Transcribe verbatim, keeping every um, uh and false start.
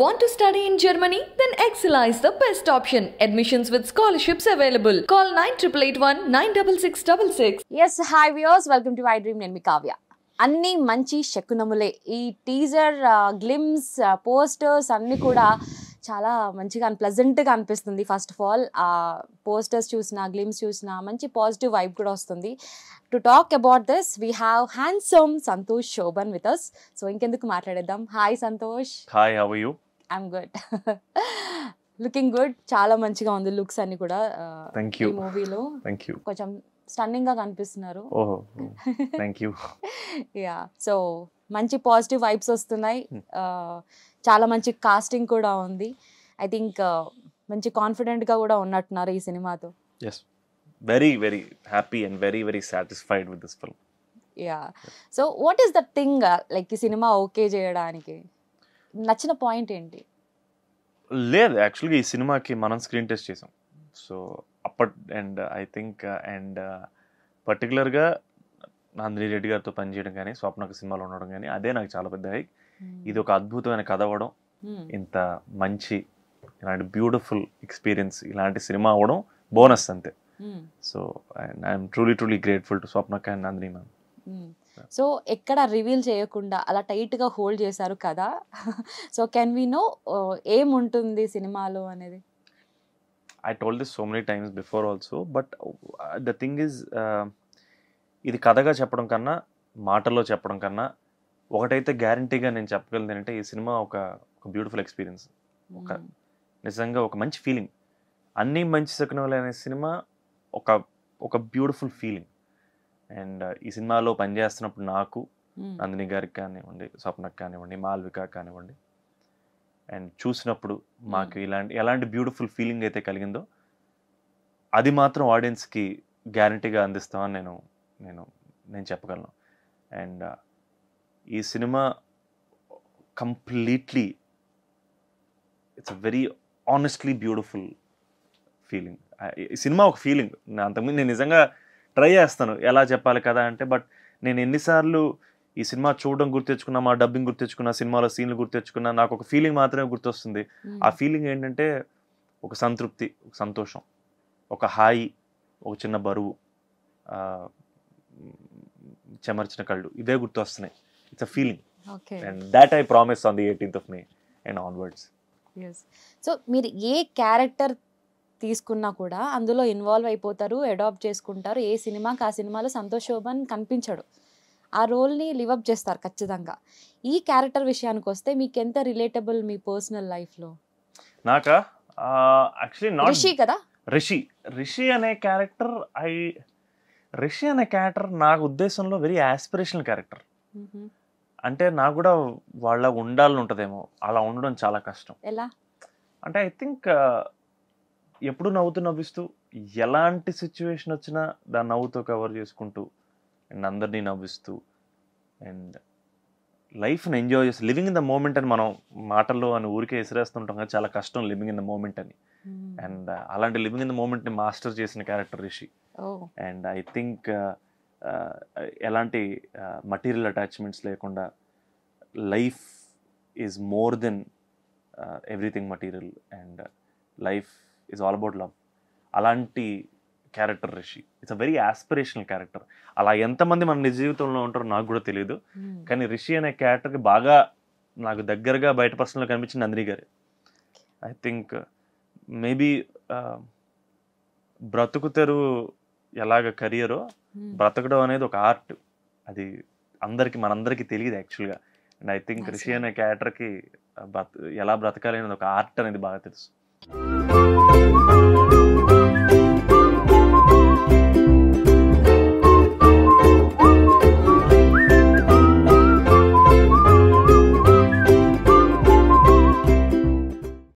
Want to study in Germany? Then Excelize the best option. Admissions with scholarships available. Call nine eight eight one nine six six six six. Yes, hi viewers. Welcome to My Dream. Anni Kavya. Anni Manchi Sakunamule. ఈ teaser glimpse posters అన్నీ కూడా చాలా మంచిగా ప్లెజెంట్గా అనిపిస్తుంది. First of all ఆ posters చూసినా glimpse చూసినా మంచి పాజిటివ్ వైబ్ కూడా వస్తుంది. To talk about this we have handsome Santosh Shobhan with us. So ఇంకెందుకు మాట్లాడేద్దాం. Hi Santosh. Hi, how are you? I'm good. Looking good. చాలా మంచిగా ఉంది లుక్స్ అన్ని కూడా. Thank you. మూవీలో కొంచెం స్టన్నింగ్ గా కనిపిస్తున్నారు. ఓహో, థ్యాంక్ యూ. యా, సో మంచి పాజిటివ్ వైబ్స్ వస్తున్నాయి. చాలా మంచి కాస్టింగ్ కూడా ఉంది. ఐ థింక్ మంచి కాన్ఫిడెంట్ గా కూడా ఉన్నట్టున్నారు ఈ సినిమాతో. yes, very very happy and very very satisfied with this film. yeah, so what is the thing uh, like ఈ సినిమా ఓకే చేయడానికి నచ్చిన పాయింట్ ఏంటి? లేదు, యాక్చువల్లీ ఈ సినిమాకి మనం స్క్రీన్ టెస్ట్ చేసాం. సో అప్పట్ అండ్ ఐ థింక్ అండ్ పర్టికులర్గా ఆంధ్రీ రెడ్డి గారితో పనిచేయడం కానీ స్వప్నకు సినిమాలో ఉండడం కానీ అదే నాకు చాలా పెద్ద హైక్. ఇది ఒక అద్భుతమైన కథ అవ్వడం, ఇంత మంచి ఇలాంటి బ్యూటిఫుల్ ఎక్స్పీరియన్స్ ఇలాంటి సినిమా అవ్వడం బోనస్ అంతే. So and I'm truly truly grateful to స్వప్నక్క అండ్ ఆంధ్రీ మ్యామ్. సో ఎక్కడ రివీల్ చేయకుండా అలా టైట్గా హోల్డ్ చేశారు కదా. సో కెన్ వీ నో ఏముంటుంది సినిమాలో అనేది? I told this so many times before also, but uh, the thing is ఇది కథగా చెప్పడం కన్నా మాటల్లో చెప్పడం కన్నా ఒకటైతే గ్యారంటీగా నేను చెప్పగలను అంటే ఈ సినిమా ఒక ఒక బ్యూటిఫుల్ ఎక్స్పీరియన్స్, ఒక నిజంగా ఒక మంచి ఫీలింగ్. అన్నీ మంచి శకునములు అనే సినిమా ఒక ఒక బ్యూటిఫుల్ ఫీలింగ్. అండ్ ఈ సినిమాలో పనిచేస్తున్నప్పుడు నాకు నందిని గారికి కానివ్వండి, స్వప్నకు కానివ్వండి, మాల్విక కానివ్వండి, అండ్ చూసినప్పుడు మాకు ఇలాంటి ఎలాంటి బ్యూటిఫుల్ ఫీలింగ్ అయితే కలిగిందో అది మాత్రం ఆడియన్స్కి గ్యారంటీగా అందిస్తామని నేను నేను నేను చెప్పగలను. అండ్ ఈ సినిమా completely it's a very honestly beautiful feeling. ఈ సినిమా ఒక ఫీలింగ్. నేను అంతకుముందు నేను నిజంగా ట్రై చేస్తాను ఎలా చెప్పాలి కదా అంటే, బట్ నేను ఎన్నిసార్లు ఈ సినిమా చూడడం గుర్తెచ్చుకున్నా, మా డబ్బింగ్ గుర్తెచ్చుకున్నా, సినిమాలో సీన్లు గుర్తెచ్చుకున్నా, నాకు ఒక ఫీలింగ్ మాత్రమే గుర్తొస్తుంది. ఆ ఫీలింగ్ ఏంటంటే ఒక సంతృప్తి, ఒక సంతోషం, ఒక హాయి, ఒక చిన్న బరువు, చెమర్చిన కళ్ళు, ఇవే గుర్తొస్తున్నాయి. It's a feeling and that I promise on the eighteenth of May and onwards. So మీరు ఏ క్యారెక్టర్ తీసుకున్నా కూడా అందులో ఇన్వాల్వ్ అయిపోతారు, అడాప్ట్ చేసుకుంటారు. ఏ సినిమాకి ఆ సినిమాలో సంతోష్ శోభన్ కనిపించడు, ఆ రోల్ని లివప్ చేస్తారు ఖచ్చితంగా. ఈ క్యారెక్టర్ విషయానికి వస్తే మీకు ఎంత రిలేటబుల్ మీ పర్సనల్ లైఫ్లో? నాకా యాక్చువల్లీ నాట్ రిషి కదా, రిషి రిషి అనే క్యారెక్టర్ ఐ రిషి అనే క్యారెక్టర్ నా ఉద్దేశంలో వెరీ ఆస్పిరేషనల్ క్యారెక్టర్. అంటే నాకు కూడా వాళ్ళ ఉండాలని ఉంటుందేమో, అలా ఉండడం చాలా కష్టం. ఎలా అంటే ఐ థింక్ ఎప్పుడు నవ్వుతూ నవ్విస్తూ ఎలాంటి సిచ్యువేషన్ వచ్చినా దాన్ని నవ్వుతో కవర్ చేసుకుంటూ అండ్ అందరినీ నవ్విస్తూ అండ్ లైఫ్ని ఎంజాయ్ చేస్తూ లివింగ్ ఇన్ ద మూమెంట్ అని మనం మాటల్లో అని ఊరికే ఎసిరేస్తుంటాం కదా, చాలా కష్టం లివింగ్ ఇన్ ద మూమెంట్ అని. అండ్ అలాంటి లివింగ్ ఇన్ ద మూమెంట్ని మాస్టర్ చేసిన character Rishi. And I think ఎలాంటి మటీరియల్ అటాచ్మెంట్స్ లేకుండా life is more than everything material and life is all about love. అలాంటి character Rishi. It's a very aspirational character. అలా ఎంతమంది మన నిజ జీవితంలో ఉంటారో నాకు కూడా తెలియదు, కానీ రిషి అనే క్యారెక్టర్కి బాగా నాకు దగ్గరగా బయట పర్సనల్గా కనిపించింది నందిని గారు. ఐ థింక్ మేబీ బ్రతుకుతారు ఎలాగ కెరియరో, బ్రతకడం అనేది ఒక ఆర్ట్, అది అందరికి మనందరికీ తెలియదు యాక్చువల్గా. అండ్ ఐ థింక్ రిషి అనే క్యారెక్టర్కి బ్రతు ఎలా బ్రతకాలి అనేది ఒక ఆర్ట్ అనేది బాగా తెలుసు.